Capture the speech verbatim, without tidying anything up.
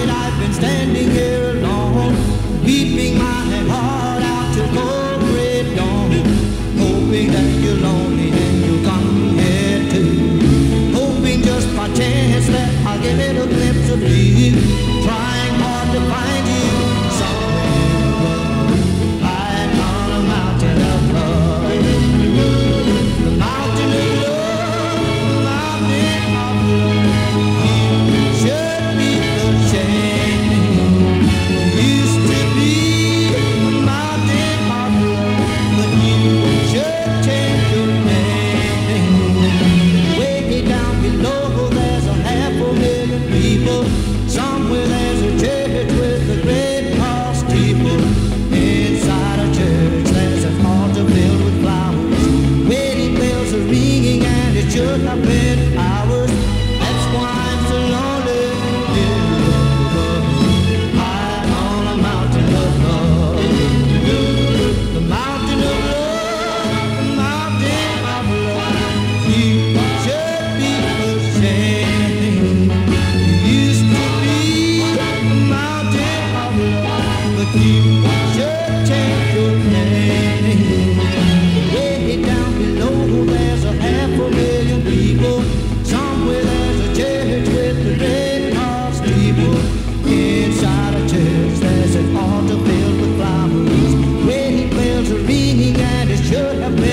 night I've been standing here alone, keeping my head hard out till cold gray dawn, hoping that you're lonely and you'll come here too, hoping just by chance that I'll give it a glimpse of you, trying hard to find you somewhere lying on a mountain of love, the mountain of love, the mountain of love. Should have been.